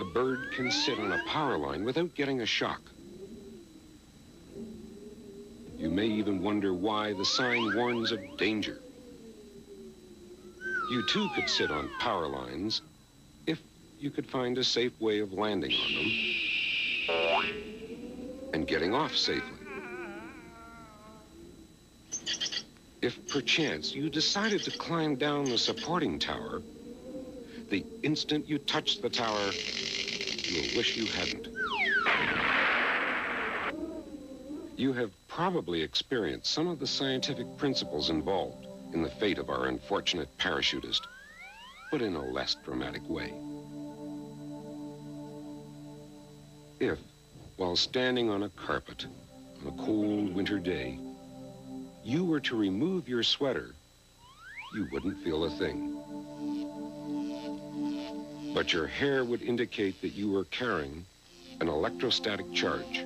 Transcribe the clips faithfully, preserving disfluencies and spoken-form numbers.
a bird can sit on a power line without getting a shock. You may even wonder why the sign warns of danger. You too could sit on power lines if you could find a safe way of landing on them and getting off safely. If perchance you decided to climb down the supporting tower, the instant you touch the tower, you'll wish you hadn't. You have probably experienced some of the scientific principles involved in the fate of our unfortunate parachutist, but in a less dramatic way. If, while standing on a carpet on a cold winter day, you were to remove your sweater, you wouldn't feel a thing. But your hair would indicate that you were carrying an electrostatic charge.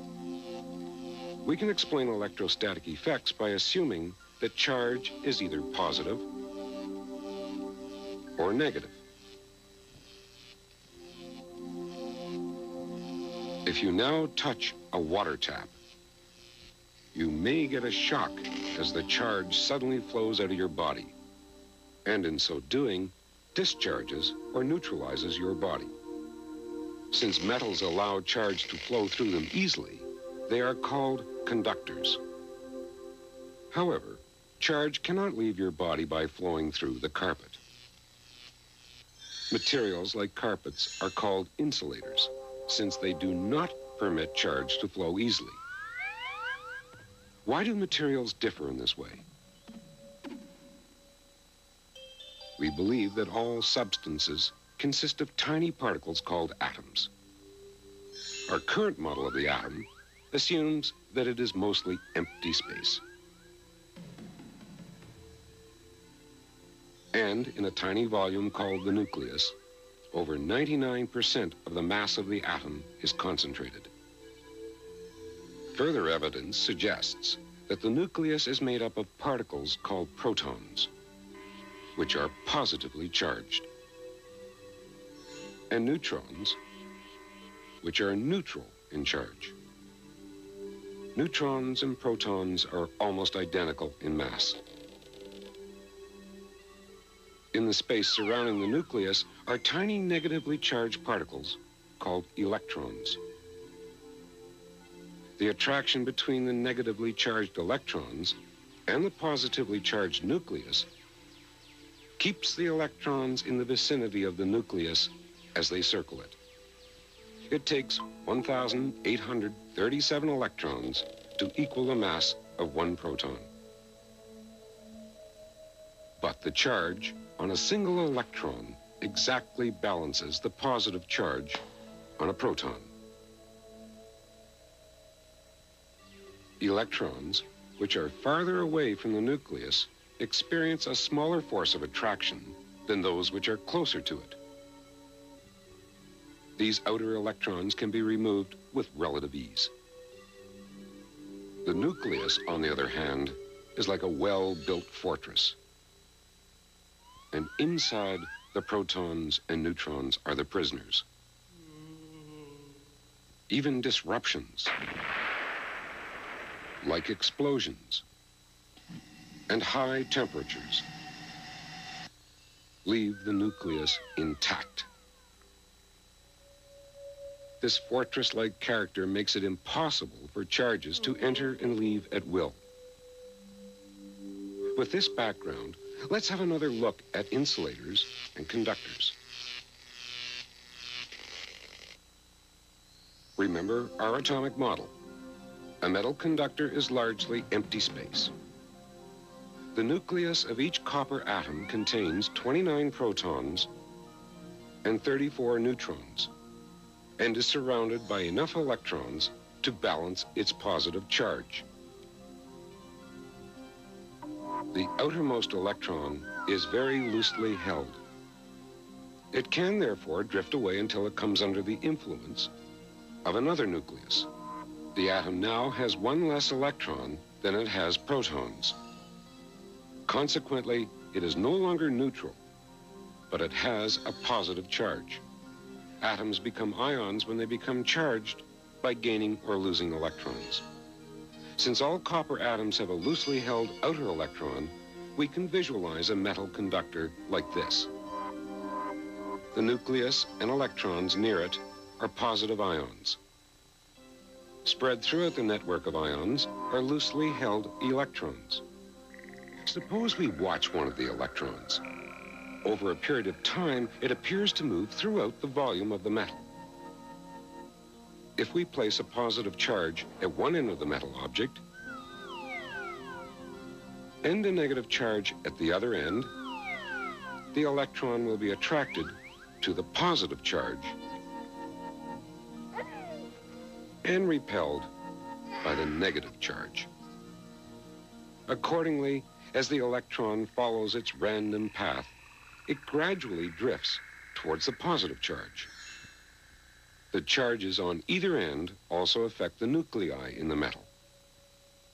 We can explain electrostatic effects by assuming that charge is either positive or negative. If you now touch a water tap, you may get a shock as the charge suddenly flows out of your body, and in so doing, discharges or neutralizes your body. Since metals allow charge to flow through them easily, they are called conductors. However, charge cannot leave your body by flowing through the carpet. Materials like carpets are called insulators, since they do not permit charge to flow easily. Why do materials differ in this way? We believe that all substances consist of tiny particles called atoms. Our current model of the atom assumes that it is mostly empty space. And in a tiny volume called the nucleus, over ninety-nine percent of the mass of the atom is concentrated. Further evidence suggests that the nucleus is made up of particles called protons, which are positively charged, and neutrons, which are neutral in charge. Neutrons and protons are almost identical in mass. In the space surrounding the nucleus are tiny negatively charged particles called electrons. The attraction between the negatively charged electrons and the positively charged nucleus keeps the electrons in the vicinity of the nucleus as they circle it. It takes one thousand eight hundred thirty-seven electrons to equal the mass of one proton. But the charge on a single electron exactly balances the positive charge on a proton. Electrons, which are farther away from the nucleus, experience a smaller force of attraction than those which are closer to it. These outer electrons can be removed with relative ease. The nucleus, on the other hand, is like a well-built fortress. And inside, the protons and neutrons are the prisoners. Even disruptions, like explosions and high temperatures, leave the nucleus intact. This fortress-like character makes it impossible for charges to enter and leave at will. With this background, let's have another look at insulators and conductors. Remember our atomic model. A metal conductor is largely empty space. The nucleus of each copper atom contains twenty-nine protons and thirty-four neutrons, and is surrounded by enough electrons to balance its positive charge. The outermost electron is very loosely held. It can therefore drift away until it comes under the influence of another nucleus. The atom now has one less electron than it has protons. Consequently, it is no longer neutral, but it has a positive charge, Atoms become ions when they become charged by gaining or losing electrons. Since all copper atoms have a loosely held outer electron, we can visualize a metal conductor like this. The nucleus and electrons near it are positive ions. Spread throughout the network of ions are loosely held electrons. Suppose we watch one of the electrons. Over a period of time, it appears to move throughout the volume of the metal. If we place a positive charge at one end of the metal object and a negative charge at the other end, the electron will be attracted to the positive charge and repelled by the negative charge. Accordingly, as the electron follows its random path, it gradually drifts towards the positive charge. The charges on either end also affect the nuclei in the metal.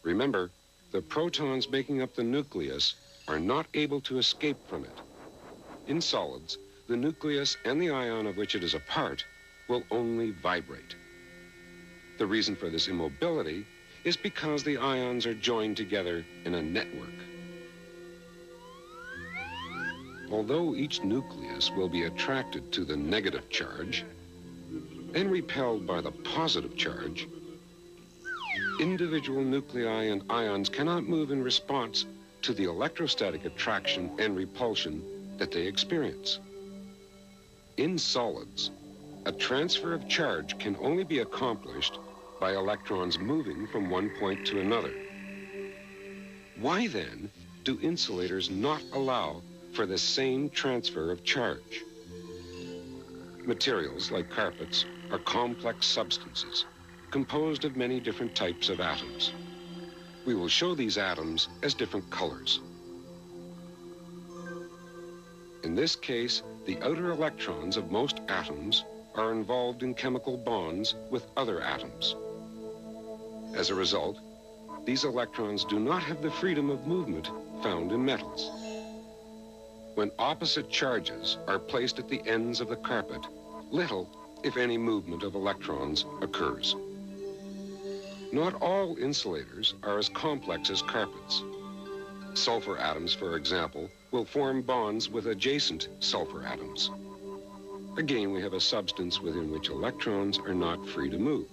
Remember, the protons making up the nucleus are not able to escape from it. In solids, the nucleus and the ion of which it is a part will only vibrate. The reason for this immobility is because the ions are joined together in a network. Although each nucleus will be attracted to the negative charge and repelled by the positive charge, individual nuclei and ions cannot move in response to the electrostatic attraction and repulsion that they experience. In solids, a transfer of charge can only be accomplished by electrons moving from one point to another. Why then do insulators not allow for the same transfer of charge? Materials like carpets are complex substances composed of many different types of atoms. We will show these atoms as different colors. In this case, the outer electrons of most atoms are involved in chemical bonds with other atoms. As a result, these electrons do not have the freedom of movement found in metals. When opposite charges are placed at the ends of the carpet, little, if any, movement of electrons occurs. Not all insulators are as complex as carpets. Sulfur atoms, for example, will form bonds with adjacent sulfur atoms. Again, we have a substance within which electrons are not free to move.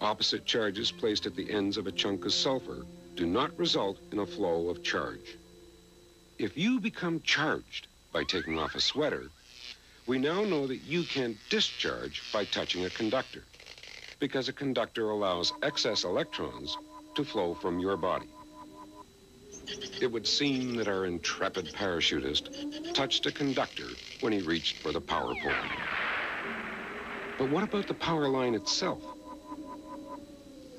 Opposite charges placed at the ends of a chunk of sulfur do not result in a flow of charge. If you become charged by taking off a sweater, we now know that you can discharge by touching a conductor, because a conductor allows excess electrons to flow from your body. It would seem that our intrepid parachutist touched a conductor when he reached for the power pole. But what about the power line itself?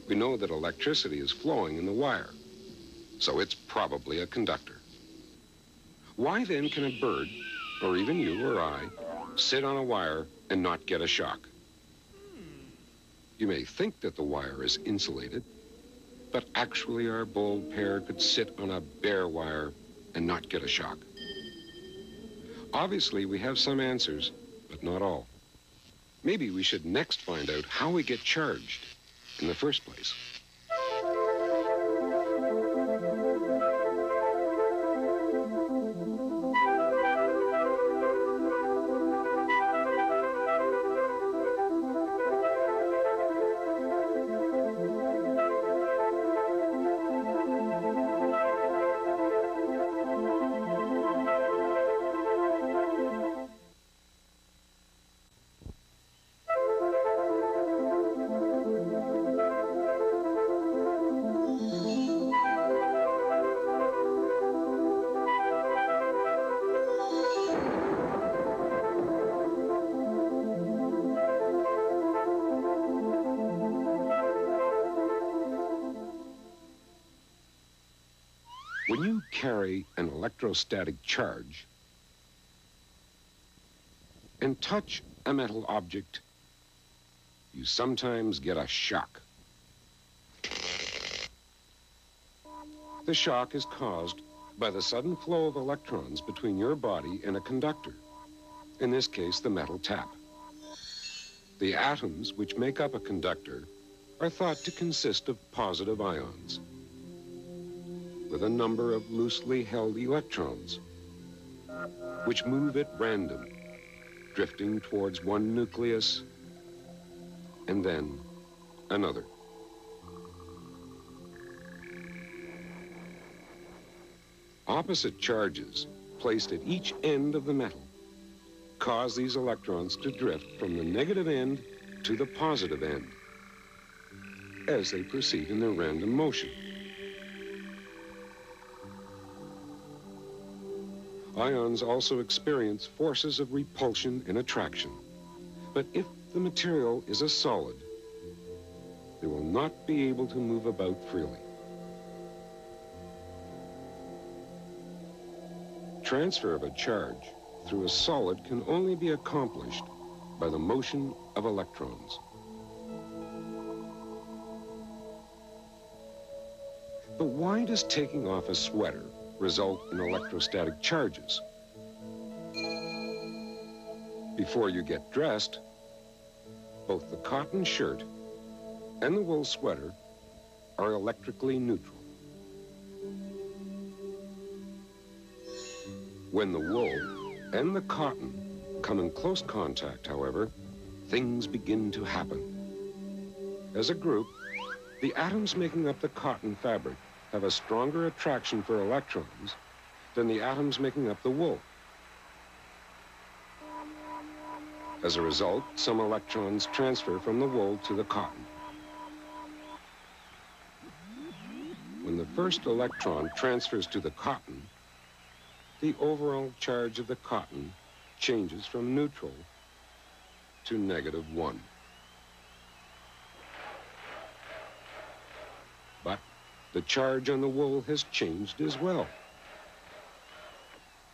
We know that electricity is flowing in the wire, so it's probably a conductor. Why then can a bird, or even you or I, sit on a wire and not get a shock? You may think that the wire is insulated, but actually our bold pair could sit on a bare wire and not get a shock. Obviously, we have some answers, but not all. Maybe we should next find out how we get charged in the first place. When you carry an electrostatic charge and touch a metal object, you sometimes get a shock. The shock is caused by the sudden flow of electrons between your body and a conductor, in this case, the metal tap. The atoms which make up a conductor are thought to consist of positive ions with a number of loosely held electrons, which move at random, drifting towards one nucleus and then another. Opposite charges placed at each end of the metal cause these electrons to drift from the negative end to the positive end as they proceed in their random motion. Ions also experience forces of repulsion and attraction. But if the material is a solid, they will not be able to move about freely. Transfer of a charge through a solid can only be accomplished by the motion of electrons. But why does taking off a sweater result in electrostatic charges? Before you get dressed, both the cotton shirt and the wool sweater are electrically neutral. When the wool and the cotton come in close contact, however, things begin to happen. As a group, the atoms making up the cotton fabric have a stronger attraction for electrons than the atoms making up the wool. As a result, some electrons transfer from the wool to the cotton. When the first electron transfers to the cotton, the overall charge of the cotton changes from neutral to negative one. But the charge on the wool has changed as well.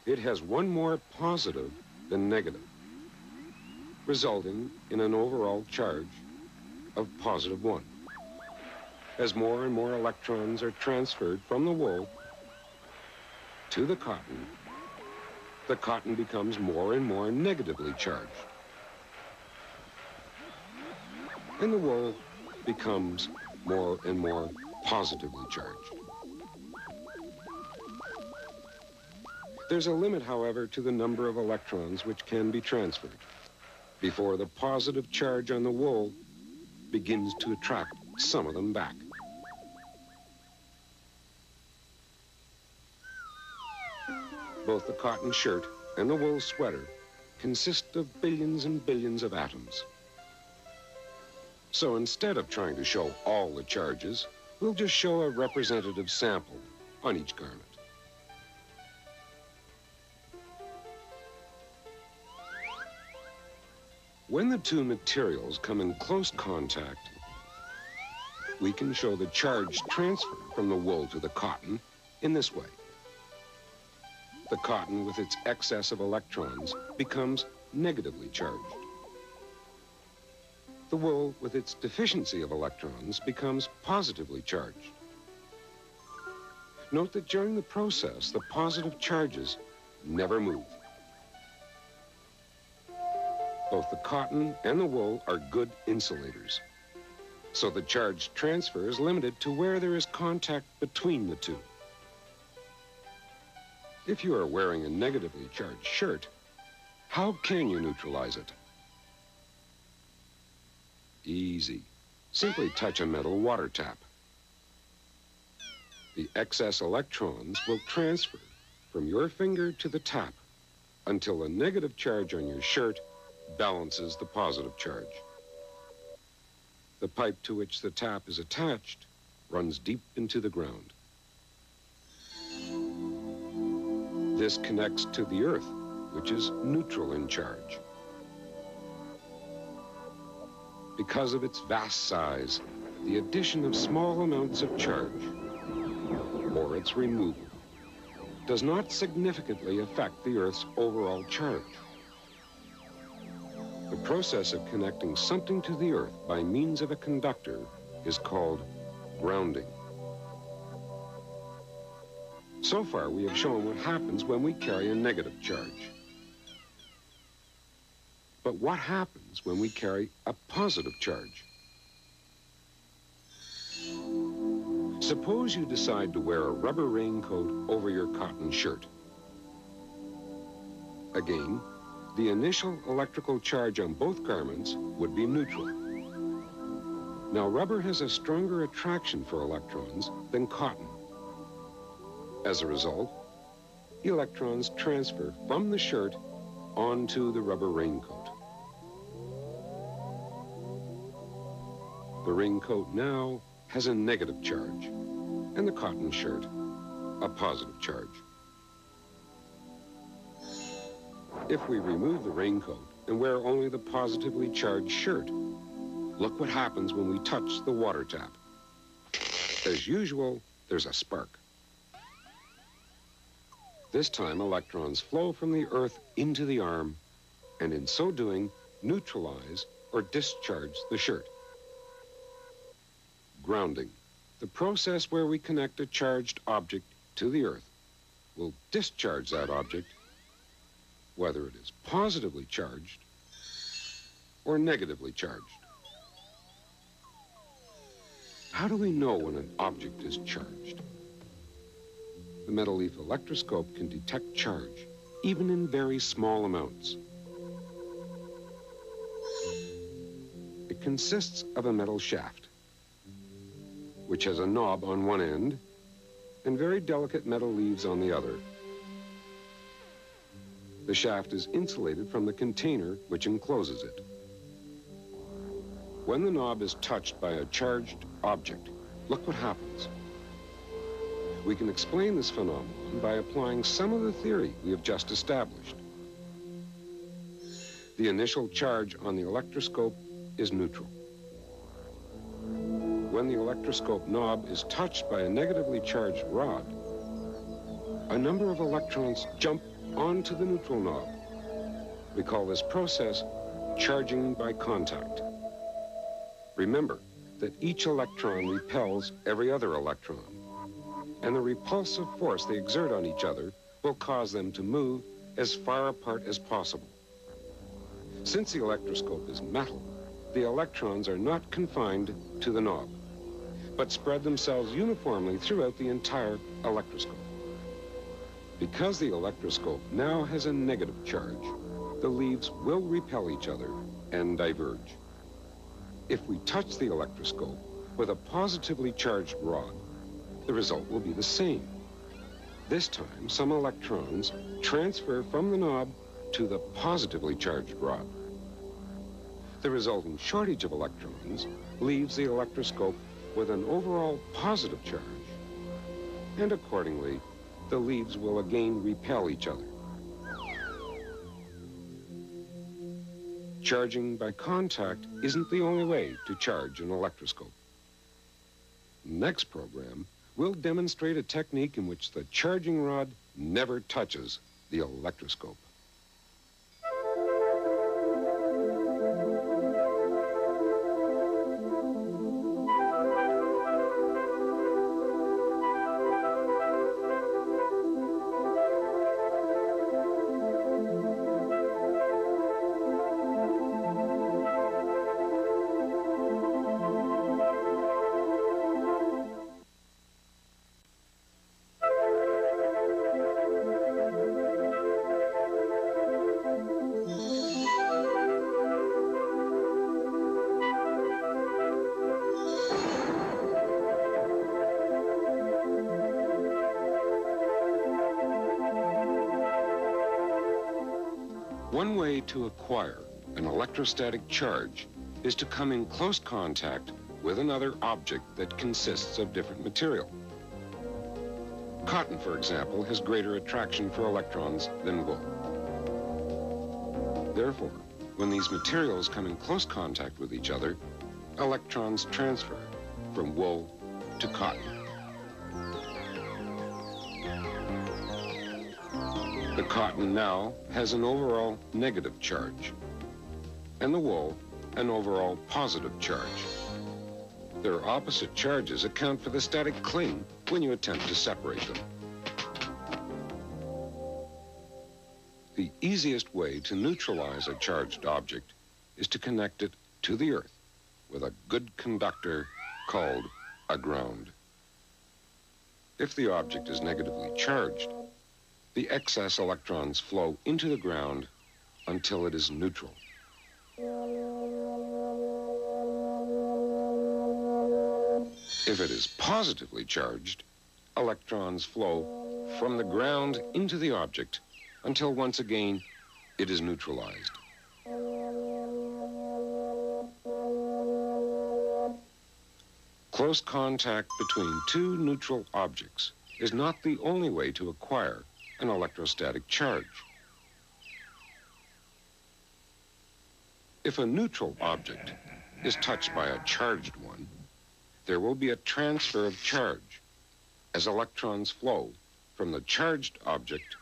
It has one more positive than negative, resulting in an overall charge of positive one. As more and more electrons are transferred from the wool to the cotton, the cotton becomes more and more negatively charged, and the wool becomes more and more positively charged. There's a limit, however, to the number of electrons which can be transferred before the positive charge on the wool begins to attract some of them back. Both the cotton shirt and the wool sweater consist of billions and billions of atoms. So instead of trying to show all the charges, we'll just show a representative sample on each garment. When the two materials come in close contact, we can show the charge transfer from the wool to the cotton in this way. The cotton, with its excess of electrons, becomes negatively charged. The wool, with its deficiency of electrons, becomes positively charged. Note that during the process, the positive charges never move. Both the cotton and the wool are good insulators, so the charge transfer is limited to where there is contact between the two. If you are wearing a negatively charged shirt, how can you neutralize it? Easy. Simply touch a metal water tap. The excess electrons will transfer from your finger to the tap until the negative charge on your shirt balances the positive charge. The pipe to which the tap is attached runs deep into the ground. This connects to the earth, which is neutral in charge. Because of its vast size, the addition of small amounts of charge, or its removal, does not significantly affect the earth's overall charge. The process of connecting something to the earth by means of a conductor is called grounding. So far, we have shown what happens when we carry a negative charge. But what happens when we carry a positive charge? Suppose you decide to wear a rubber raincoat over your cotton shirt. Again, the initial electrical charge on both garments would be neutral. Now, rubber has a stronger attraction for electrons than cotton. As a result, the electrons transfer from the shirt onto the rubber raincoat. The raincoat now has a negative charge, and the cotton shirt a positive charge. If we remove the raincoat and wear only the positively charged shirt, look what happens when we touch the water tap. As usual, there's a spark. This time, electrons flow from the Earth into the arm, and in so doing, neutralize or discharge the shirt. Grounding, the process where we connect a charged object to the Earth, will discharge that object, whether it is positively charged or negatively charged. How do we know when an object is charged? The metal leaf electroscope can detect charge, even in very small amounts. It consists of a metal shaft, which has a knob on one end and very delicate metal leaves on the other. The shaft is insulated from the container which encloses it. When the knob is touched by a charged object, look what happens. We can explain this phenomenon by applying some of the theory we have just established. The initial charge on the electroscope is neutral. When the electroscope knob is touched by a negatively charged rod, a number of electrons jump onto the neutral knob. We call this process charging by contact. Remember that each electron repels every other electron, and the repulsive force they exert on each other will cause them to move as far apart as possible. Since the electroscope is metal, the electrons are not confined to the knob, but spread themselves uniformly throughout the entire electroscope. Because the electroscope now has a negative charge, the leaves will repel each other and diverge. If we touch the electroscope with a positively charged rod, the result will be the same. This time, some electrons transfer from the knob to the positively charged rod. The resulting shortage of electrons leaves the electroscope with an overall positive charge, and accordingly, the leaves will again repel each other. Charging by contact isn't the only way to charge an electroscope. Next program, we'll demonstrate a technique in which the charging rod never touches the electroscope. One way to acquire an electrostatic charge is to come in close contact with another object that consists of different material. Cotton, for example, has greater attraction for electrons than wool. Therefore, when these materials come in close contact with each other, electrons transfer from wool to cotton. The cotton now has an overall negative charge, and the wool an overall positive charge. Their opposite charges account for the static cling when you attempt to separate them. The easiest way to neutralize a charged object is to connect it to the Earth with a good conductor called a ground. If the object is negatively charged, the excess electrons flow into the ground until it is neutral. If it is positively charged, electrons flow from the ground into the object until once again it is neutralized. Close contact between two neutral objects is not the only way to acquire an electrostatic charge. If a neutral object is touched by a charged one, there will be a transfer of charge as electrons flow from the charged object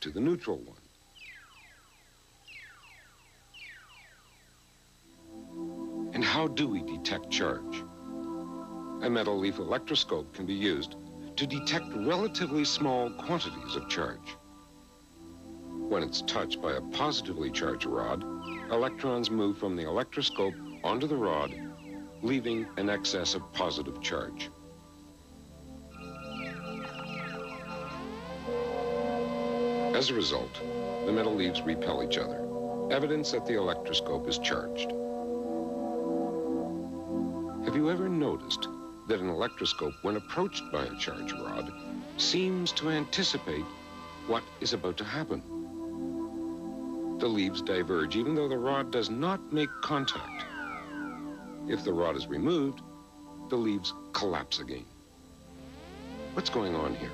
to the neutral one. And how do we detect charge? A metal leaf electroscope can be used to detect relatively small quantities of charge. When it's touched by a positively charged rod, electrons move from the electroscope onto the rod, leaving an excess of positive charge. As a result, the metal leaves repel each other, evidence that the electroscope is charged. Have you ever noticed that an electroscope, when approached by a charge rod, seems to anticipate what is about to happen? The leaves diverge even though the rod does not make contact. If the rod is removed, the leaves collapse again. What's going on here?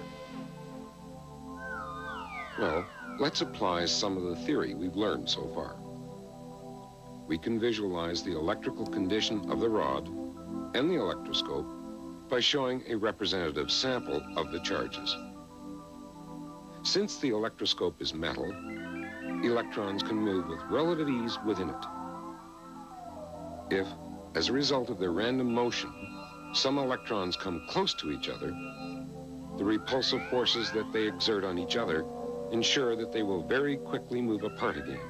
Well, let's apply some of the theory we've learned so far. We can visualize the electrical condition of the rod and the electroscope by showing a representative sample of the charges. Since the electroscope is metal, electrons can move with relative ease within it. If, as a result of their random motion, some electrons come close to each other, the repulsive forces that they exert on each other ensure that they will very quickly move apart again.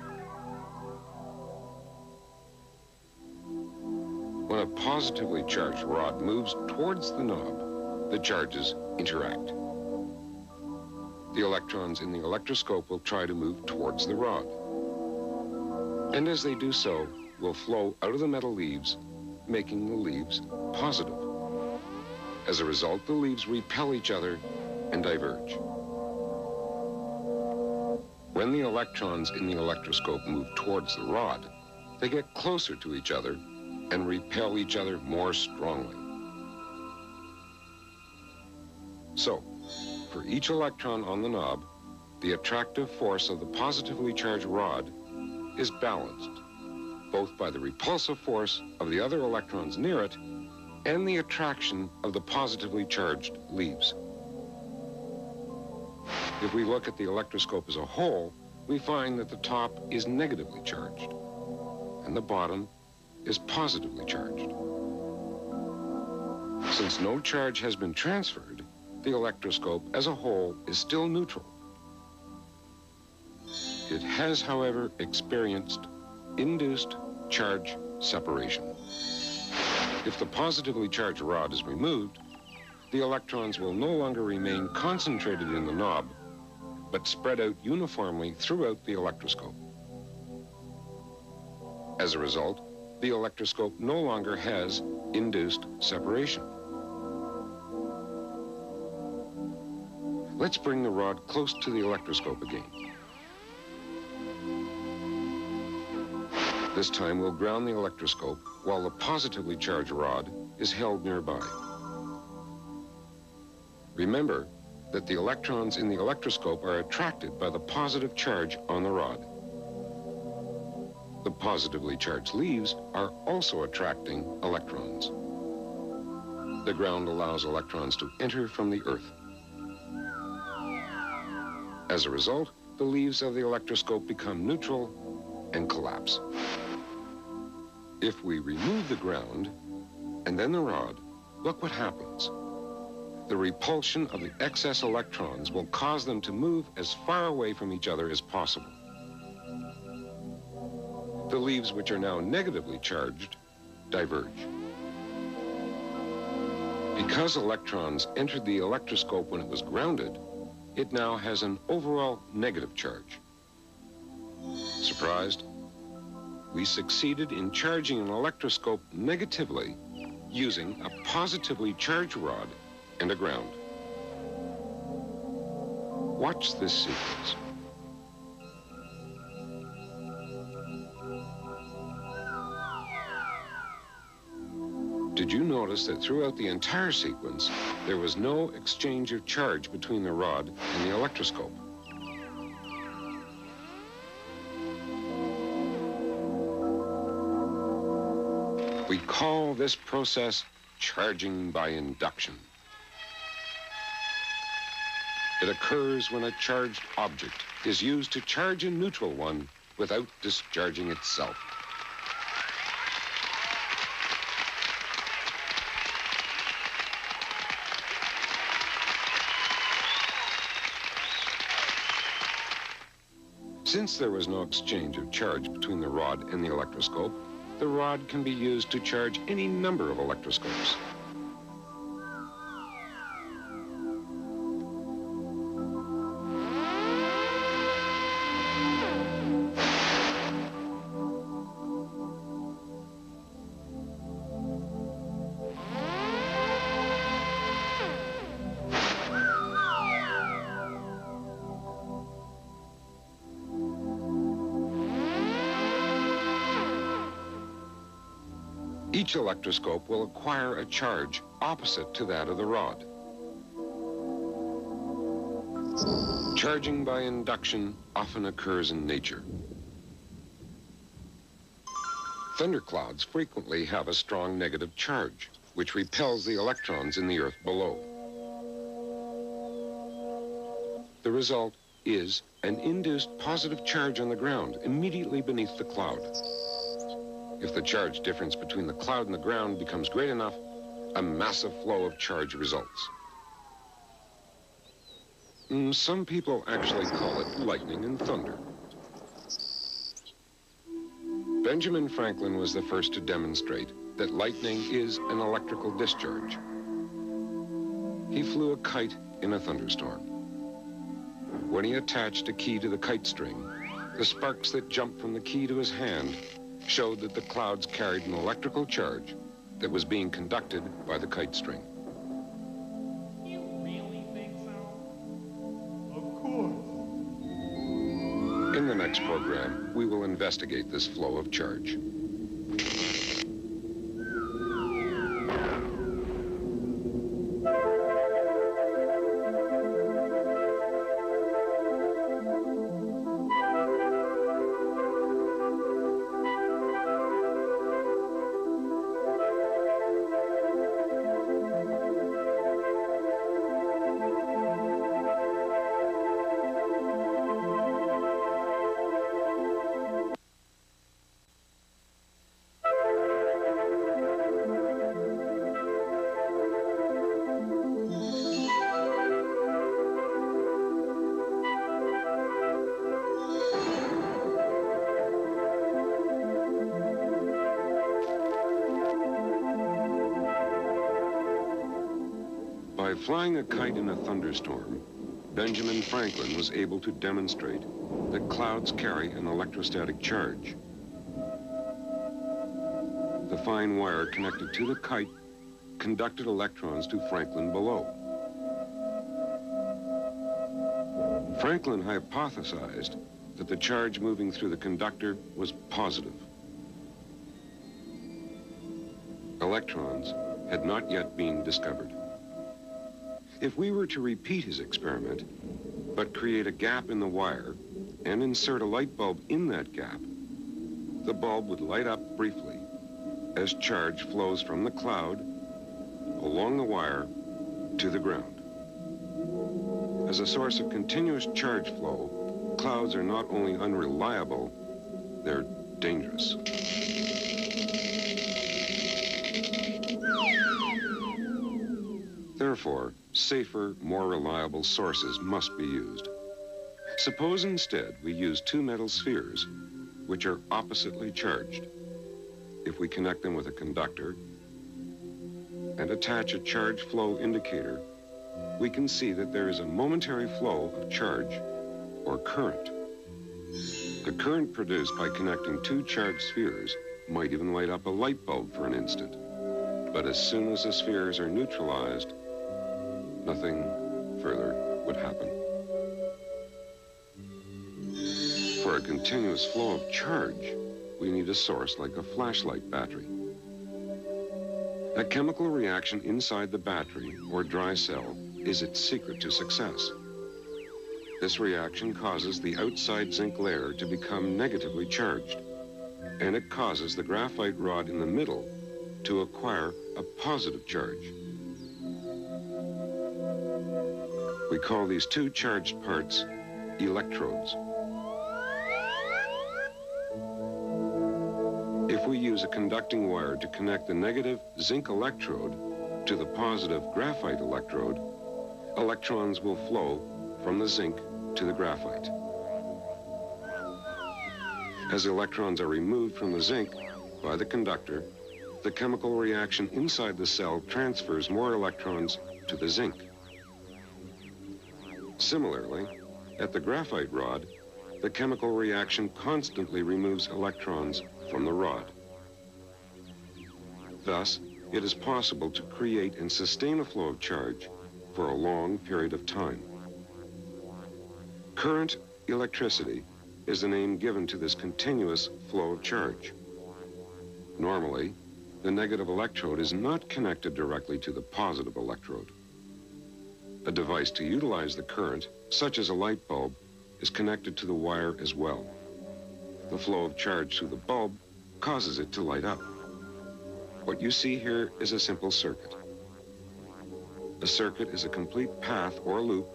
When a positively charged rod moves towards the knob, the charges interact. The electrons in the electroscope will try to move towards the rod. And as they do so, will flow out of the metal leaves, making the leaves positive. As a result, the leaves repel each other and diverge. When the electrons in the electroscope move towards the rod, they get closer to each other and repel each other more strongly. So, for each electron on the knob, the attractive force of the positively charged rod is balanced, both by the repulsive force of the other electrons near it and the attraction of the positively charged leaves. If we look at the electroscope as a whole, we find that the top is negatively charged and the bottom is positively charged. Since no charge has been transferred, the electroscope as a whole is still neutral. It has, however, experienced induced charge separation. If the positively charged rod is removed, the electrons will no longer remain concentrated in the knob, but spread out uniformly throughout the electroscope. As a result, the electroscope no longer has induced separation. Let's bring the rod close to the electroscope again. This time we'll ground the electroscope while the positively charged rod is held nearby. Remember that the electrons in the electroscope are attracted by the positive charge on the rod. The positively charged leaves are also attracting electrons. The ground allows electrons to enter from the Earth. As a result, the leaves of the electroscope become neutral and collapse. If we remove the ground and then the rod, look what happens. The repulsion of the excess electrons will cause them to move as far away from each other as possible. the leaves, which are now negatively charged, diverge. Because electrons entered the electroscope when it was grounded, it now has an overall negative charge. Surprised? We succeeded in charging an electroscope negatively using a positively charged rod and a ground. Watch this sequence. Did you notice that throughout the entire sequence, there was no exchange of charge between the rod and the electroscope? We call this process charging by induction. It occurs when a charged object is used to charge a neutral one without discharging itself. Since there was no exchange of charge between the rod and the electroscope, the rod can be used to charge any number of electroscopes. Each electroscope will acquire a charge opposite to that of the rod. Charging by induction often occurs in nature. Thunderclouds frequently have a strong negative charge, which repels the electrons in the earth below. The result is an induced positive charge on the ground immediately beneath the cloud. If the charge difference between the cloud and the ground becomes great enough, a massive flow of charge results. Mm, some people actually call it lightning and thunder. Benjamin Franklin was the first to demonstrate that lightning is an electrical discharge. He flew a kite in a thunderstorm. When he attached a key to the kite string, the sparks that jumped from the key to his hand showed that the clouds carried an electrical charge that was being conducted by the kite string. You really think so? Of course. In the next program, we will investigate this flow of charge. By flying a kite in a thunderstorm, Benjamin Franklin was able to demonstrate that clouds carry an electrostatic charge. The fine wire connected to the kite conducted electrons to Franklin below. Franklin hypothesized that the charge moving through the conductor was positive. Electrons had not yet been discovered. If we were to repeat his experiment, but create a gap in the wire and insert a light bulb in that gap, the bulb would light up briefly as charge flows from the cloud along the wire to the ground. As a source of continuous charge flow, clouds are not only unreliable, they're dangerous. Therefore, safer, more reliable sources must be used. Suppose instead we use two metal spheres which are oppositely charged if we connect them with a conductor and attach a charge flow indicator, we can see that there is a momentary flow of charge or current. The current produced by connecting two charged spheres might even light up a light bulb for an instant. But as soon as the spheres are neutralized, nothing further would happen. For a continuous flow of charge, we need a source like a flashlight battery. A chemical reaction inside the battery, or dry cell, is its secret to success. This reaction causes the outside zinc layer to become negatively charged, and it causes the graphite rod in the middle to acquire a positive charge. We call these two charged parts electrodes. If we use a conducting wire to connect the negative zinc electrode to the positive graphite electrode, electrons will flow from the zinc to the graphite. As electrons are removed from the zinc by the conductor, the chemical reaction inside the cell transfers more electrons to the zinc. Similarly, at the graphite rod, the chemical reaction constantly removes electrons from the rod. Thus, it is possible to create and sustain a flow of charge for a long period of time. Current electricity is the name given to this continuous flow of charge. Normally, the negative electrode is not connected directly to the positive electrode. A device to utilize the current, such as a light bulb, is connected to the wire as well. The flow of charge through the bulb causes it to light up. What you see here is a simple circuit. A circuit is a complete path or loop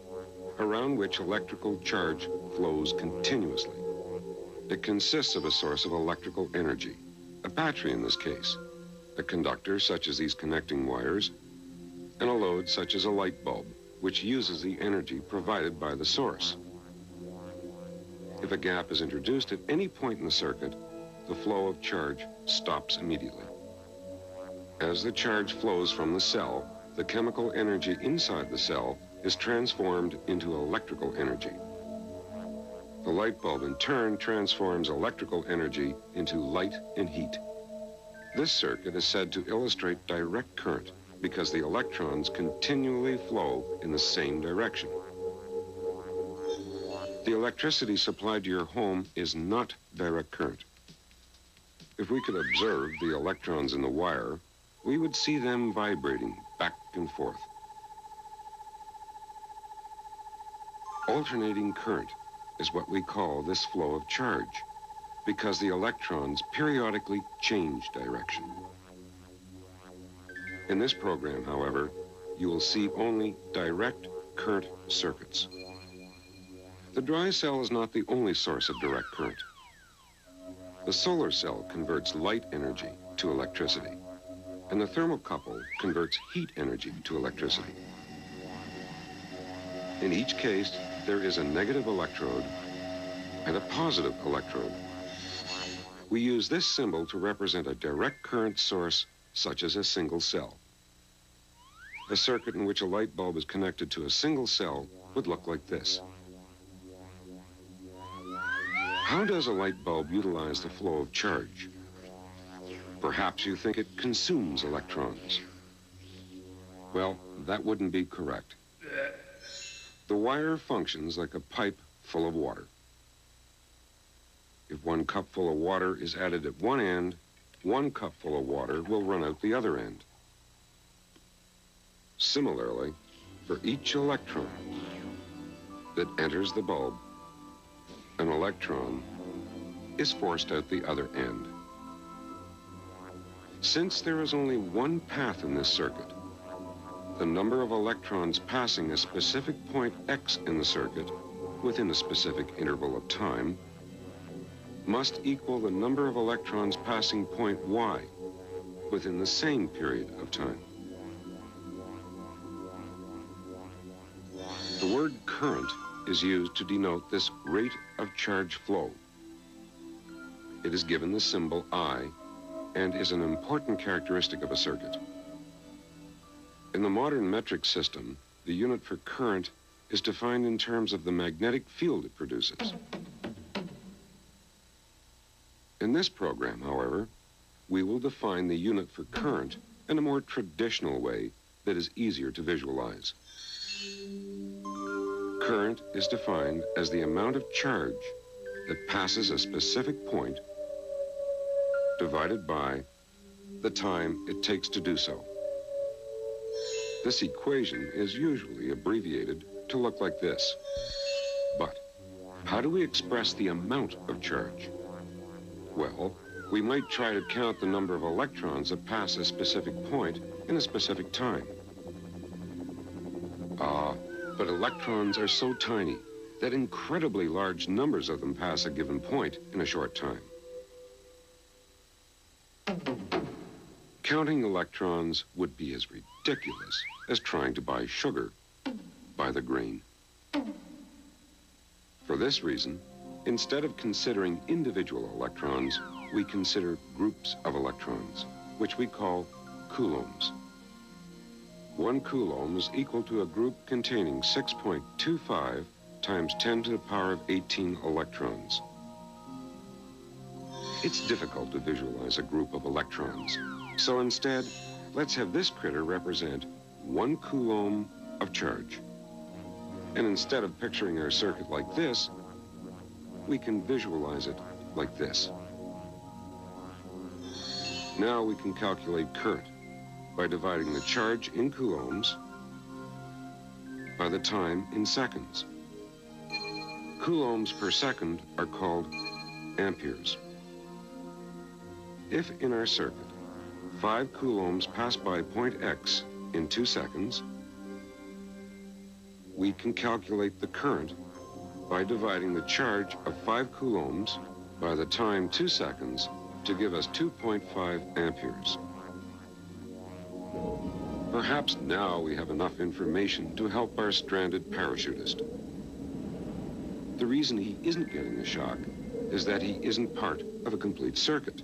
around which electrical charge flows continuously. It consists of a source of electrical energy, a battery in this case, a conductor such as these connecting wires, and a load such as a light bulb, which uses the energy provided by the source. If a gap is introduced at any point in the circuit, the flow of charge stops immediately. As the charge flows from the cell, the chemical energy inside the cell is transformed into electrical energy. The light bulb in turn transforms electrical energy into light and heat. This circuit is said to illustrate direct current because the electrons continually flow in the same direction. The electricity supplied to your home is not direct current. If we could observe the electrons in the wire, we would see them vibrating back and forth. Alternating current is what we call this flow of charge, because the electrons periodically change direction. In this program, however, you will see only direct current circuits. The dry cell is not the only source of direct current. The solar cell converts light energy to electricity, and the thermocouple converts heat energy to electricity. In each case, there is a negative electrode and a positive electrode. We use this symbol to represent a direct current source, such as a single cell. A circuit in which a light bulb is connected to a single cell would look like this. How does a light bulb utilize the flow of charge? Perhaps you think it consumes electrons. Well, that wouldn't be correct. The wire functions like a pipe full of water. If one cupful of water is added at one end, one cupful of water will run out the other end. Similarly, for each electron that enters the bulb, an electron is forced out the other end. Since there is only one path in this circuit, the number of electrons passing a specific point X in the circuit within a specific interval of time must equal the number of electrons passing point Y within the same period of time. The word current is used to denote this rate of charge flow. it is given the symbol I and is an important characteristic of a circuit. In the modern metric system, the unit for current is defined in terms of the magnetic field it produces. In this program, however, we will define the unit for current in a more traditional way that is easier to visualize. Current is defined as the amount of charge that passes a specific point divided by the time it takes to do so. This equation is usually abbreviated to look like this. But how do we express the amount of charge? Well, we might try to count the number of electrons that pass a specific point in a specific time. Ah, but electrons are so tiny that incredibly large numbers of them pass a given point in a short time. Counting electrons would be as ridiculous as trying to buy sugar by the grain. For this reason, instead of considering individual electrons, we consider groups of electrons, which we call coulombs. One coulomb is equal to a group containing six point two five times ten to the power of eighteen electrons. It's difficult to visualize a group of electrons, so instead, let's have this critter represent one coulomb of charge. And instead of picturing our circuit like this, we can visualize it like this. Now we can calculate current by dividing the charge in coulombs by the time in seconds. Coulombs per second are called amperes. If in our circuit, five coulombs pass by point X in two seconds, we can calculate the current by dividing the charge of five coulombs by the time two seconds to give us two point five amperes. Perhaps now we have enough information to help our stranded parachutist. The reason he isn't getting a shock is that he isn't part of a complete circuit.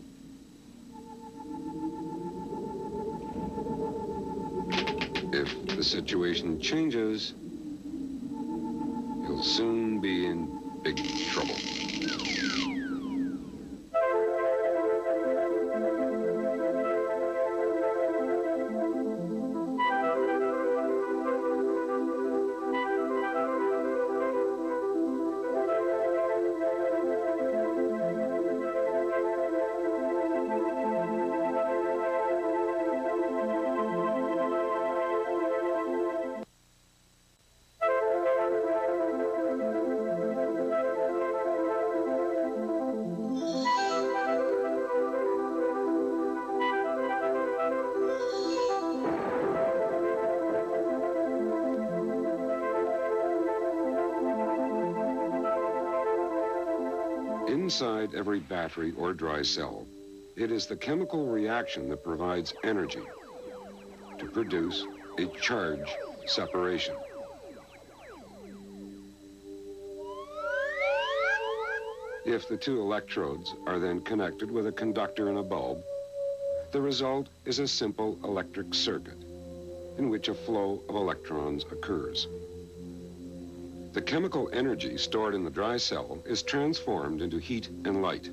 If the situation changes, he'll soon be in big trouble. Inside every battery or dry cell, it is the chemical reaction that provides energy to produce a charge separation. If the two electrodes are then connected with a conductor and a bulb, the result is a simple electric circuit in which a flow of electrons occurs. The chemical energy stored in the dry cell is transformed into heat and light.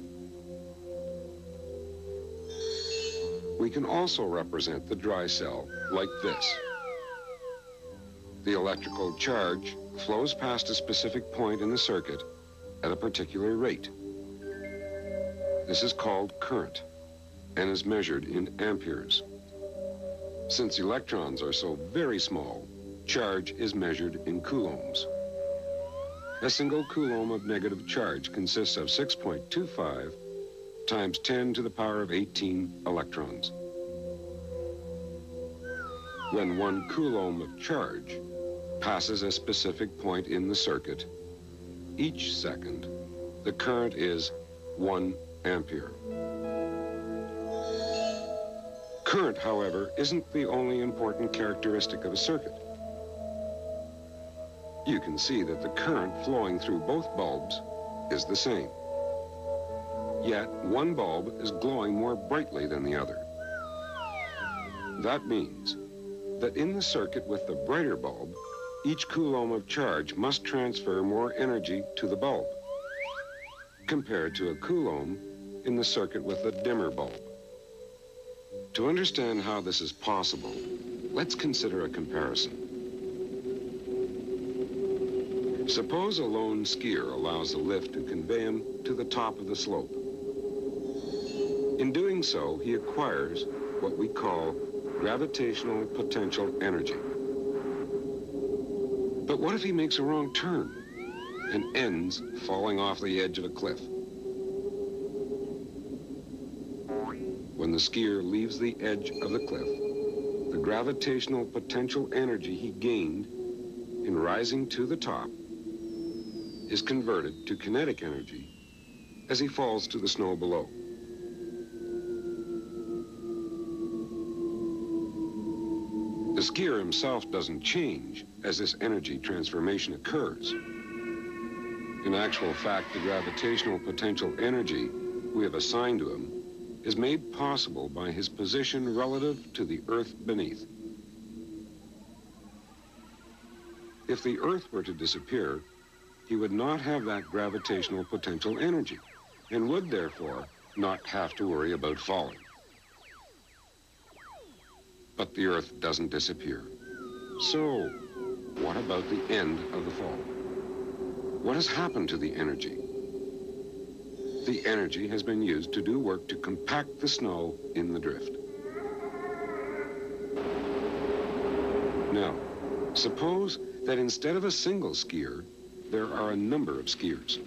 We can also represent the dry cell like this. The electrical charge flows past a specific point in the circuit at a particular rate. This is called current and is measured in amperes. Since electrons are so very small, charge is measured in coulombs. A single coulomb of negative charge consists of six point two five times ten to the power of eighteen electrons. When one coulomb of charge passes a specific point in the circuit, each second, the current is one ampere. Current, however, isn't the only important characteristic of a circuit. You can see that the current flowing through both bulbs is the same. Yet one bulb is glowing more brightly than the other. That means that in the circuit with the brighter bulb, each coulomb of charge must transfer more energy to the bulb, compared to a coulomb in the circuit with the dimmer bulb. To understand how this is possible, let's consider a comparison. Suppose a lone skier allows the lift to convey him to the top of the slope. In doing so, he acquires what we call gravitational potential energy. But what if he makes a wrong turn and ends falling off the edge of a cliff? When the skier leaves the edge of the cliff, the gravitational potential energy he gained in rising to the top is converted to kinetic energy as he falls to the snow below. The skier himself doesn't change as this energy transformation occurs. In actual fact, the gravitational potential energy we have assigned to him is made possible by his position relative to the earth beneath. If the earth were to disappear, he would not have that gravitational potential energy and would therefore not have to worry about falling. But the earth doesn't disappear. So, what about the end of the fall? What has happened to the energy? The energy has been used to do work to compact the snow in the drift. Now, suppose that instead of a single skier, there are a number of skiers.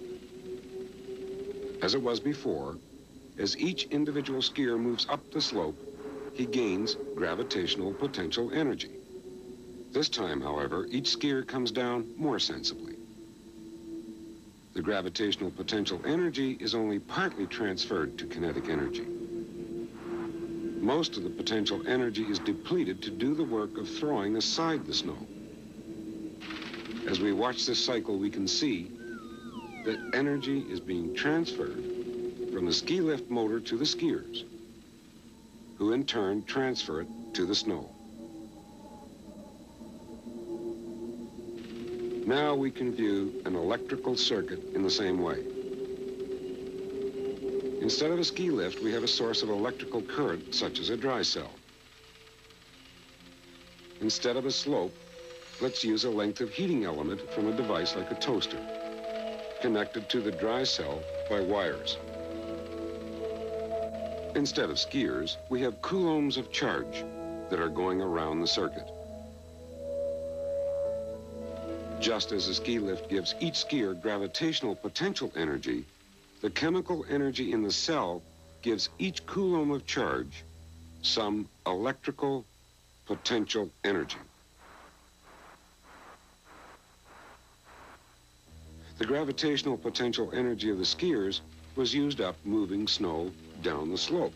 As it was before, as each individual skier moves up the slope, he gains gravitational potential energy. This time, however, each skier comes down more sensibly. The gravitational potential energy is only partly transferred to kinetic energy. Most of the potential energy is depleted to do the work of throwing aside the snow. As we watch this cycle, we can see that energy is being transferred from the ski lift motor to the skiers, who in turn transfer it to the snow. Now we can view an electrical circuit in the same way. Instead of a ski lift, we have a source of electrical current, such as a dry cell. Instead of a slope, let's use a length of heating element from a device like a toaster, connected to the dry cell by wires. Instead of skiers, we have coulombs of charge that are going around the circuit. Just as the ski lift gives each skier gravitational potential energy, the chemical energy in the cell gives each coulomb of charge some electrical potential energy. The gravitational potential energy of the skiers was used up moving snow down the slope.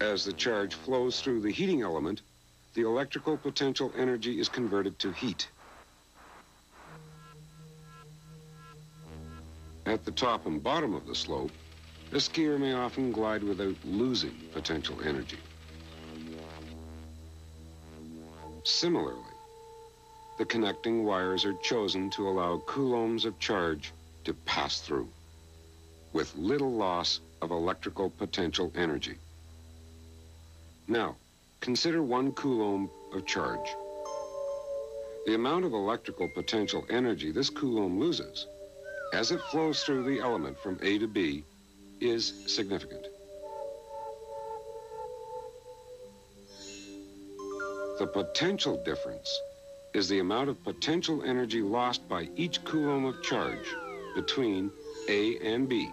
As the charge flows through the heating element, the electrical potential energy is converted to heat. At the top and bottom of the slope, the skier may often glide without losing potential energy. Similarly, the connecting wires are chosen to allow coulombs of charge to pass through, with little loss of electrical potential energy. Now, consider one coulomb of charge. The amount of electrical potential energy this coulomb loses as it flows through the element from A to B is significant. The potential difference is the amount of potential energy lost by each coulomb of charge between A and B,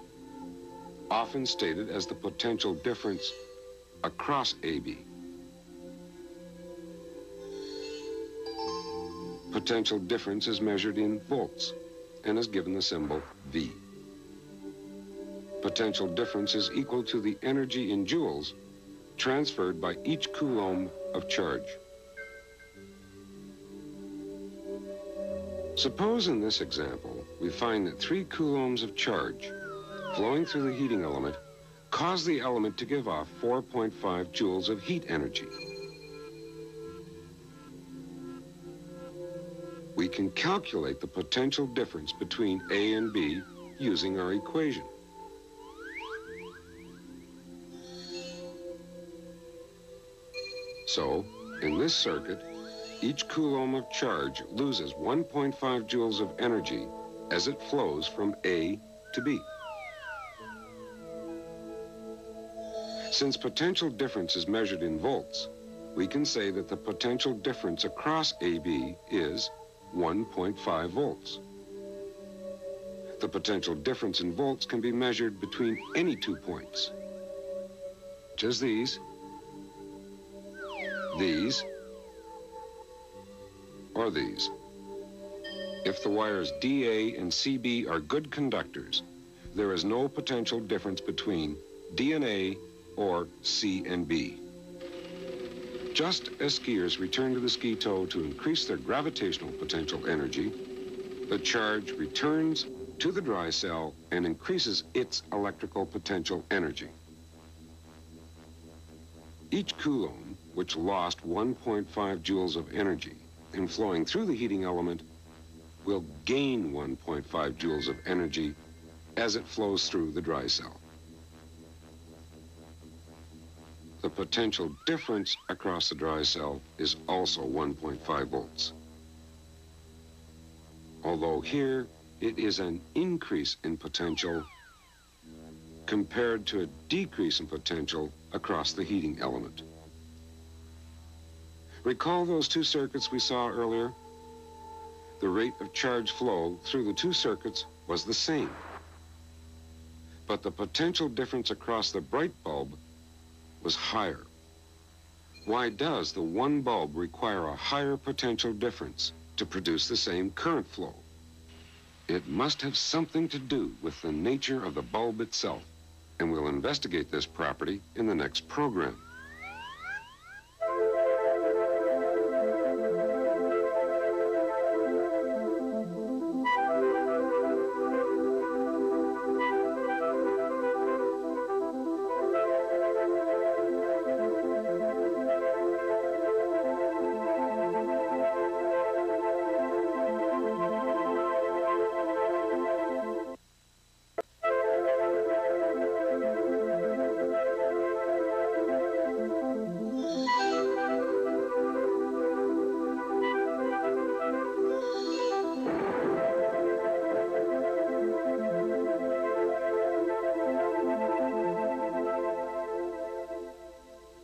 often stated as the potential difference across A B. Potential difference is measured in volts and is given the symbol V. Potential difference is equal to the energy in joules transferred by each coulomb of charge. Suppose in this example, we find that three coulombs of charge flowing through the heating element cause the element to give off four point five joules of heat energy. We can calculate the potential difference between A and B using our equation. So, in this circuit, each coulomb of charge loses one point five joules of energy as it flows from A to B. Since potential difference is measured in volts, we can say that the potential difference across A B is one point five volts. The potential difference in volts can be measured between any two points, which is these, these, or these. If the wires D A and C B are good conductors, there is no potential difference between D and A or C and B. Just as skiers return to the ski toe to increase their gravitational potential energy, the charge returns to the dry cell and increases its electrical potential energy. Each coulomb, which lost one point five joules of energy in flowing through the heating element, will gain one point five joules of energy as it flows through the dry cell. The potential difference across the dry cell is also one point five volts. Although here, it is an increase in potential compared to a decrease in potential across the heating element. Recall those two circuits we saw earlier? The rate of charge flow through the two circuits was the same, but the potential difference across the bright bulb was higher. Why does the one bulb require a higher potential difference to produce the same current flow? It must have something to do with the nature of the bulb itself, and we'll investigate this property in the next program.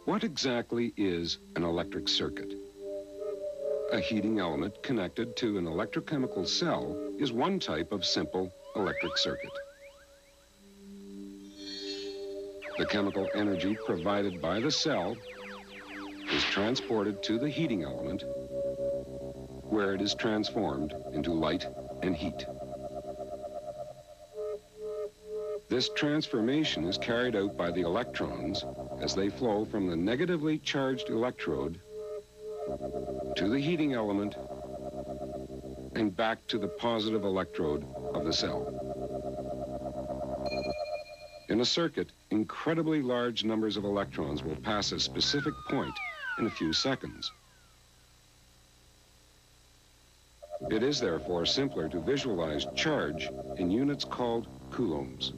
What exactly is an electric circuit? A heating element connected to an electrochemical cell is one type of simple electric circuit. The chemical energy provided by the cell is transported to the heating element, where it is transformed into light and heat. This transformation is carried out by the electrons as they flow from the negatively charged electrode to the heating element and back to the positive electrode of the cell. In a circuit, incredibly large numbers of electrons will pass a specific point in a few seconds. It is therefore simpler to visualize charge in units called coulombs.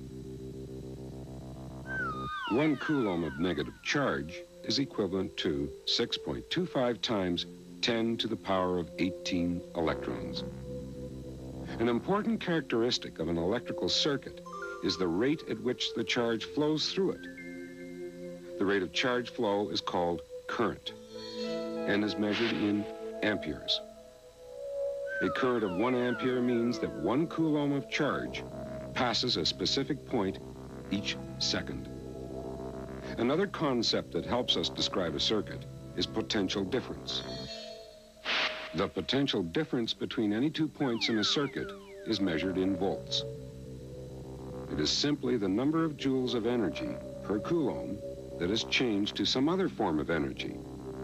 One coulomb of negative charge is equivalent to six point two five times ten to the power of eighteen electrons. An important characteristic of an electrical circuit is the rate at which the charge flows through it. The rate of charge flow is called current and is measured in amperes. A current of one ampere means that one coulomb of charge passes a specific point each second. Another concept that helps us describe a circuit is potential difference. The potential difference between any two points in a circuit is measured in volts. It is simply the number of joules of energy per coulomb that is changed to some other form of energy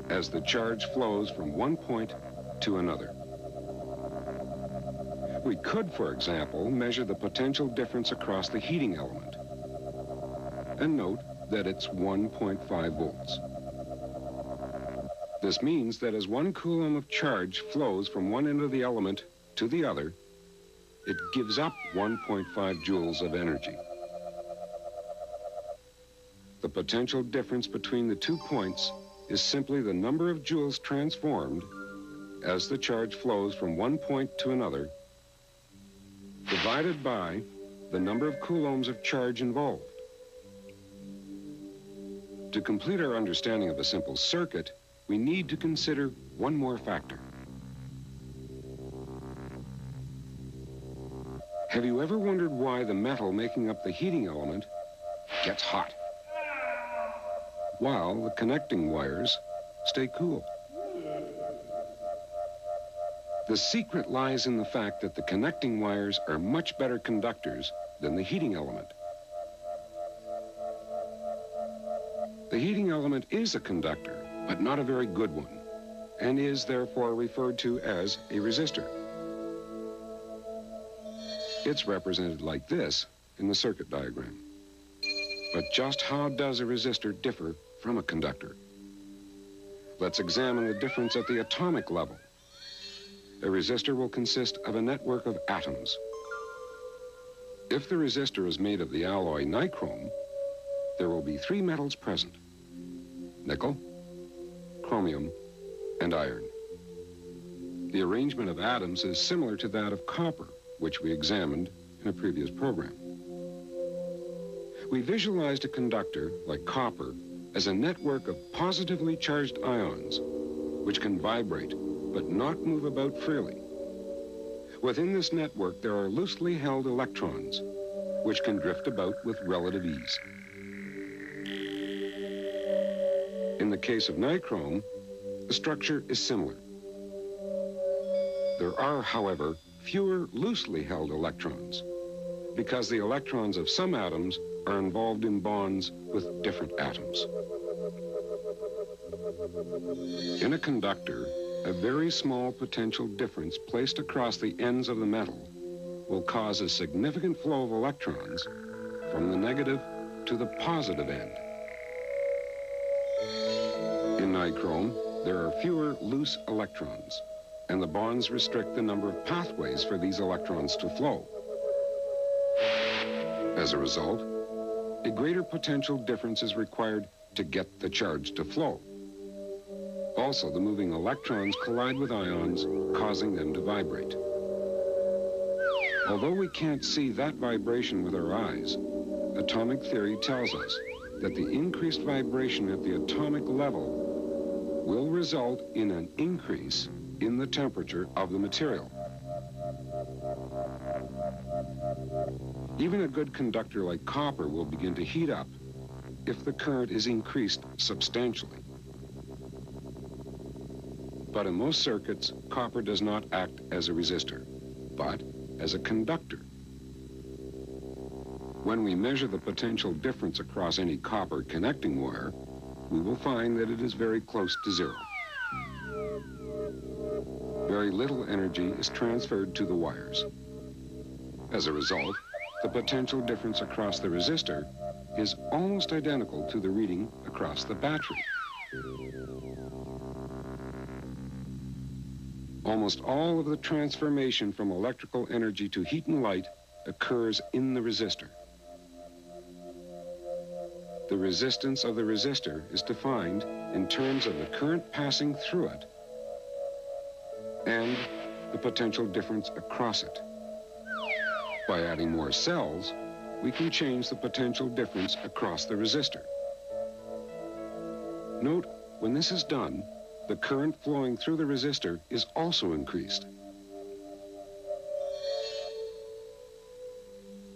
as the charge flows from one point to another. We could, for example, measure the potential difference across the heating element and note that it's one point five volts. This means that as one coulomb of charge flows from one end of the element to the other, it gives up one point five joules of energy. The potential difference between the two points is simply the number of joules transformed as the charge flows from one point to another, divided by the number of coulombs of charge involved. To complete our understanding of a simple circuit, we need to consider one more factor. Have you ever wondered why the metal making up the heating element gets hot, while the connecting wires stay cool? The secret lies in the fact that the connecting wires are much better conductors than the heating element. The heating element is a conductor, but not a very good one, and is therefore referred to as a resistor. It's represented like this in the circuit diagram. But just how does a resistor differ from a conductor? Let's examine the difference at the atomic level. A resistor will consist of a network of atoms. If the resistor is made of the alloy nichrome, there will be three metals present: nickel, chromium, and iron. The arrangement of atoms is similar to that of copper, which we examined in a previous program. We visualized a conductor, like copper, as a network of positively charged ions, which can vibrate but not move about freely. Within this network, there are loosely held electrons, which can drift about with relative ease. In the case of nichrome, the structure is similar. There are, however, fewer loosely held electrons, because the electrons of some atoms are involved in bonds with different atoms. In a conductor, a very small potential difference placed across the ends of the metal will cause a significant flow of electrons from the negative to the positive end. In nichrome, there are fewer loose electrons, and the bonds restrict the number of pathways for these electrons to flow. As a result, a greater potential difference is required to get the charge to flow. Also, the moving electrons collide with ions, causing them to vibrate. Although we can't see that vibration with our eyes, atomic theory tells us that the increased vibration at the atomic level will result in an increase in the temperature of the material. Even a good conductor like copper will begin to heat up if the current is increased substantially. But in most circuits, copper does not act as a resistor, but as a conductor. When we measure the potential difference across any copper connecting wire, we will find that it is very close to zero. Very little energy is transferred to the wires. As a result, the potential difference across the resistor is almost identical to the reading across the battery. Almost all of the transformation from electrical energy to heat and light occurs in the resistor. The resistance of the resistor is defined in terms of the current passing through it and the potential difference across it. By adding more cells, we can change the potential difference across the resistor. Note, when this is done, the current flowing through the resistor is also increased.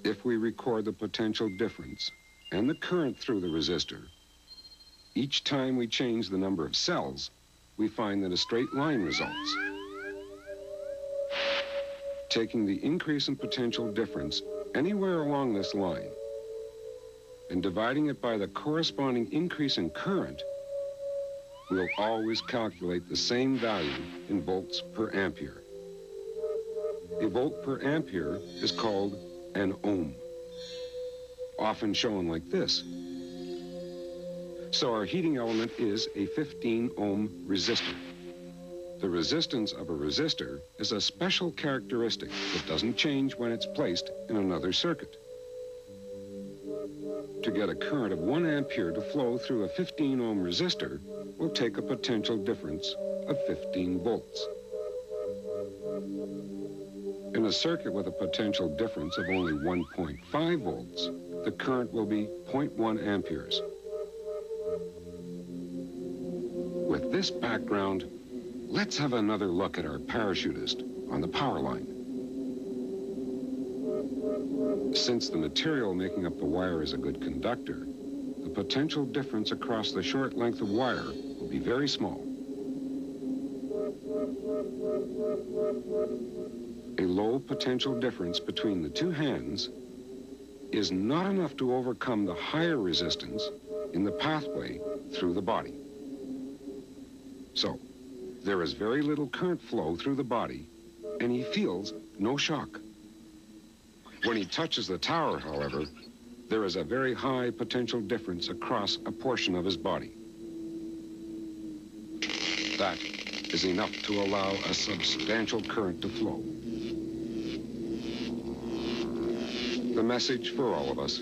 If we record the potential difference and the current through the resistor, each time we change the number of cells, we find that a straight line results. Taking the increase in potential difference anywhere along this line and dividing it by the corresponding increase in current, we'll always calculate the same value in volts per ampere. A volt per ampere is called an ohm, often shown like this So our heating element is a fifteen ohm resistor. The resistance of a resistor is a special characteristic that doesn't change when it's placed in another circuit. To get a current of one ampere to flow through a fifteen ohm resistor will take a potential difference of fifteen volts. In a circuit with a potential difference of only one point five volts, the current will be zero point one amperes. With this background, let's have another look at our parachutist on the power line. Since the material making up the wire is a good conductor, the potential difference across the short length of wire will be very small. A low potential difference between the two hands is not enough to overcome the higher resistance in the pathway through the body. So, there is very little current flow through the body, and he feels no shock. When he touches the tower, however, there is a very high potential difference across a portion of his body. That is enough to allow a substantial current to flow. The message for all of us: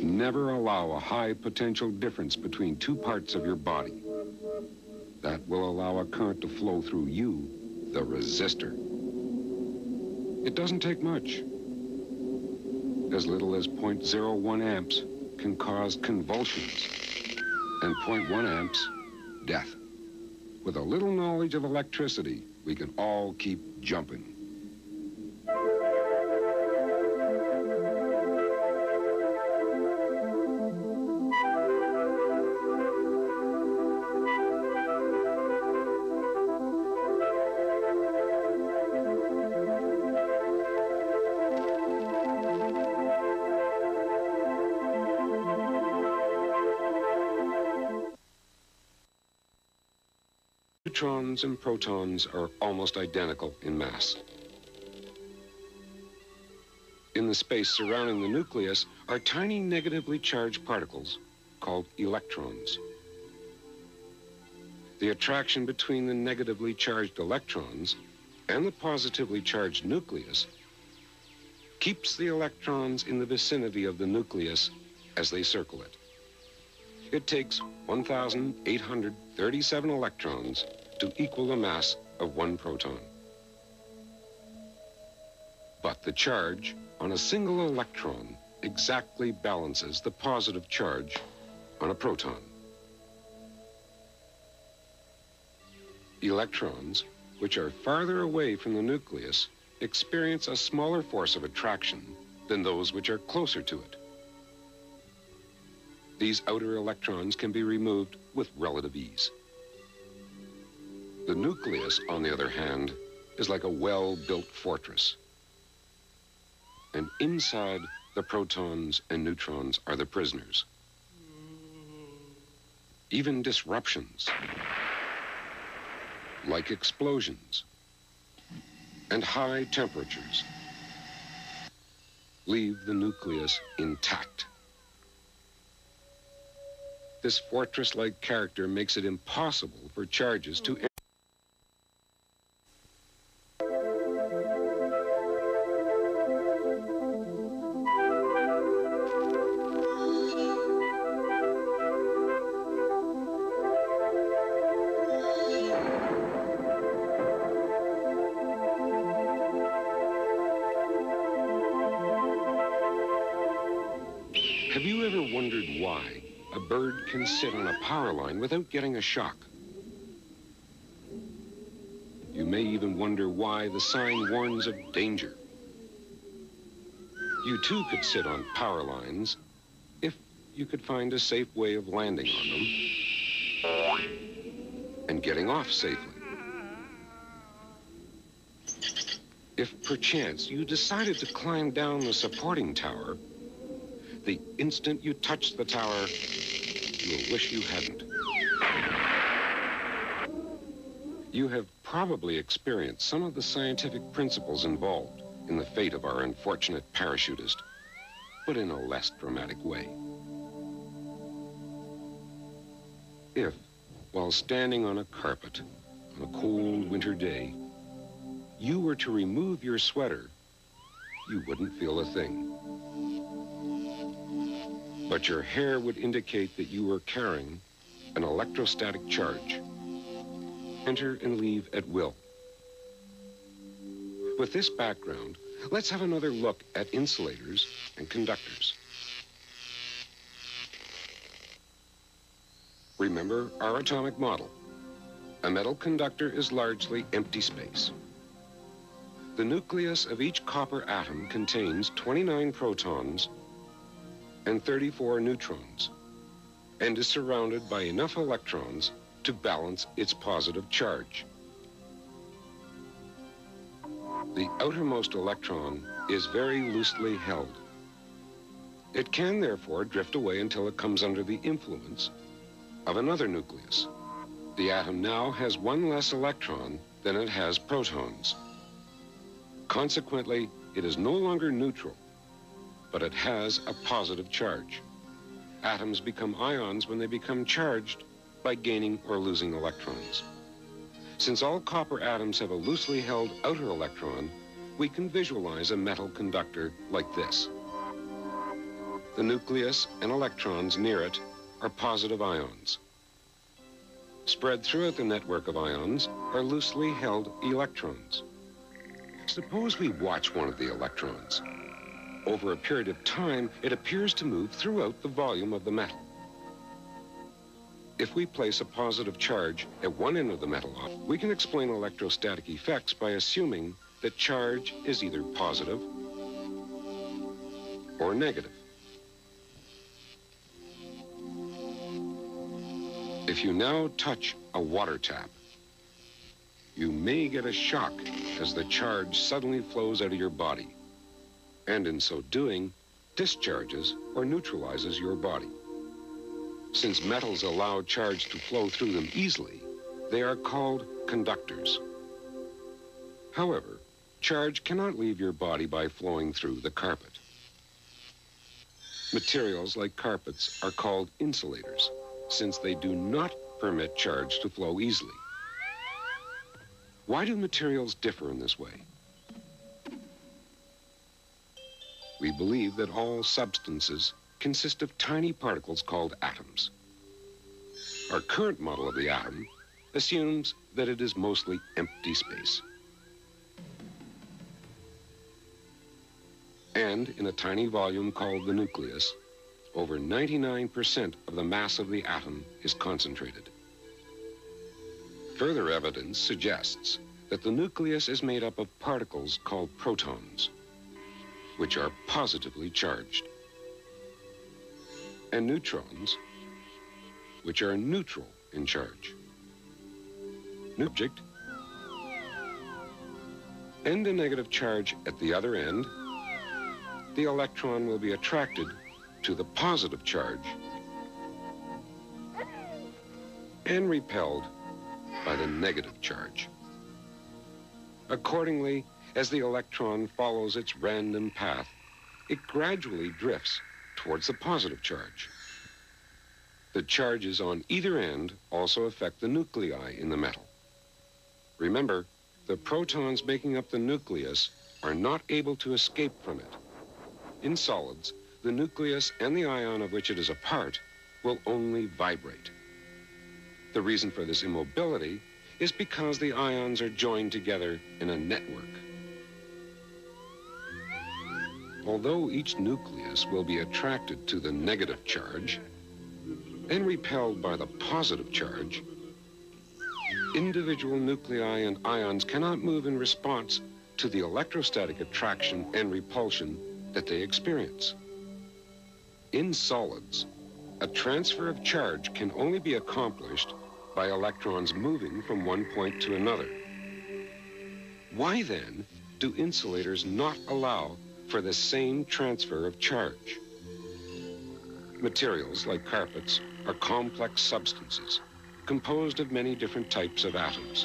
never allow a high potential difference between two parts of your body. That will allow a current to flow through you, the resistor. It doesn't take much. As little as zero point zero one amps can cause convulsions, and zero point one amps, death. With a little knowledge of electricity, we can all keep jumping. Neutrons and protons are almost identical in mass. In the space surrounding the nucleus are tiny negatively charged particles called electrons. The attraction between the negatively charged electrons and the positively charged nucleus keeps the electrons in the vicinity of the nucleus as they circle it. It takes one thousand eight hundred thirty-seven electrons to equal the mass of one proton. But the charge on a single electron exactly balances the positive charge on a proton. Electrons, which are farther away from the nucleus, experience a smaller force of attraction than those which are closer to it. These outer electrons can be removed with relative ease. The nucleus, on the other hand, is like a well-built fortress. And inside, the protons and neutrons are the prisoners. Even disruptions, like explosions and high temperatures, leave the nucleus intact. This fortress-like character makes it impossible for charges to enter. Have you ever wondered why a bird can sit on a power line without getting a shock? You may even wonder why the sign warns of danger. You too could sit on power lines if you could find a safe way of landing on them and getting off safely. If perchance you decided to climb down the supporting tower, the instant you touch the tower, you'll wish you hadn't. You have probably experienced some of the scientific principles involved in the fate of our unfortunate parachutist, but in a less dramatic way. if, while standing on a carpet on a cold winter day, you were to remove your sweater, you wouldn't feel a thing. But your hair would indicate that you were carrying an electrostatic charge. Enter and leave at will. With this background, let's have another look at insulators and conductors. Remember our atomic model. A metal conductor is largely empty space. The nucleus of each copper atom contains twenty-nine protons and thirty-four neutrons, and is surrounded by enough electrons to balance its positive charge. The outermost electron is very loosely held. It can therefore drift away until it comes under the influence of another nucleus. The atom now has one less electron than it has protons. Consequently, it is no longer neutral, but it has a positive charge. Atoms become ions when they become charged by gaining or losing electrons. Since all copper atoms have a loosely held outer electron, we can visualize a metal conductor like this. The nucleus and electrons near it are positive ions. Spread throughout the network of ions are loosely held electrons. Suppose we watch one of the electrons. Over a period of time, it appears to move throughout the volume of the metal. If we place a positive charge at one end of the metal, we can explain electrostatic effects by assuming that charge is either positive or negative. If you now touch a water tap, you may get a shock as the charge suddenly flows out of your body, and in so doing, discharges or neutralizes your body. Since metals allow charge to flow through them easily, they are called conductors. However, charge cannot leave your body by flowing through the carpet. Materials like carpets are called insulators, since they do not permit charge to flow easily. Why do materials differ in this way? We believe that all substances consist of tiny particles called atoms. Our current model of the atom assumes that it is mostly empty space. And in a tiny volume called the nucleus, over ninety-nine percent of the mass of the atom is concentrated. Further evidence suggests that the nucleus is made up of particles called protons, which are positively charged, and neutrons, which are neutral in charge. Object and a negative charge at the other end, the electron will be attracted to the positive charge and repelled by the negative charge. Accordingly, as the electron follows its random path, it gradually drifts towards the positive charge. The charges on either end also affect the nuclei in the metal. Remember, the protons making up the nucleus are not able to escape from it. In solids, the nucleus and the ion of which it is a part will only vibrate. The reason for this immobility is because the ions are joined together in a network. Although each nucleus will be attracted to the negative charge and repelled by the positive charge, individual nuclei and ions cannot move in response to the electrostatic attraction and repulsion that they experience. In solids, a transfer of charge can only be accomplished by electrons moving from one point to another. Why then do insulators not allow for the same transfer of charge? Materials like carpets are complex substances composed of many different types of atoms.